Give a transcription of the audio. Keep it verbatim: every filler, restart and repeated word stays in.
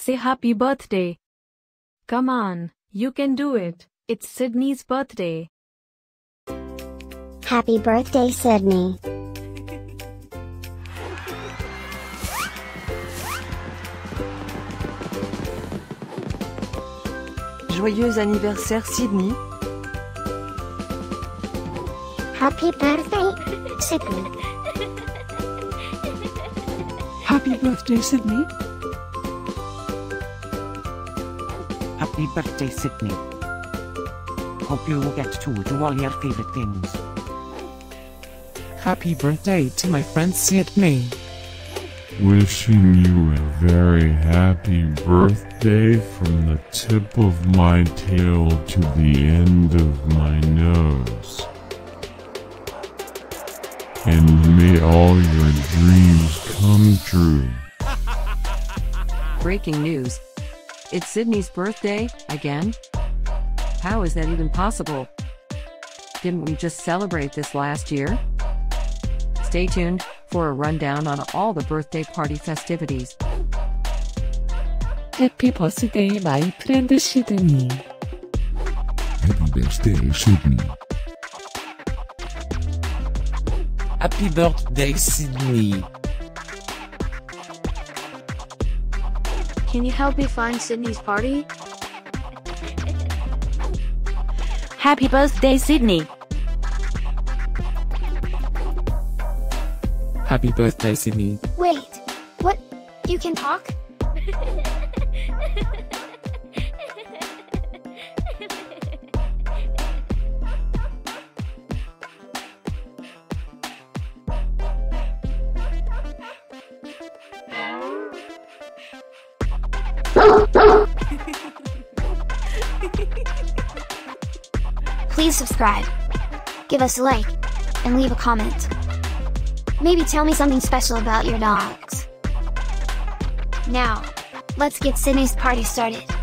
Say happy birthday. Come on, you can do it. It's Sydney's birthday. Happy birthday, Sydney. Joyeux anniversaire, Sydney. Happy birthday, Sydney. Happy birthday, Sydney. Happy birthday, Sydney. Hope you will get to do all your favorite things. Happy birthday to my friend Sydney. Wishing you a very happy birthday from the tip of my tail to the end of my nose. And may all your dreams come true. Breaking news. It's Sydney's birthday, again? How is that even possible? Didn't we just celebrate this last year? Stay tuned for a rundown on all the birthday party festivities. Happy birthday, my friend Sydney. Happy birthday, Sydney. Happy birthday, Sydney. Can you help me find Sydney's party? Happy birthday, Sydney. Happy birthday, Sydney. Wait, what? You can talk? Please subscribe, give us a like, and leave a comment. Maybe tell me something special about your dogs. Now, let's get Sydney's party started.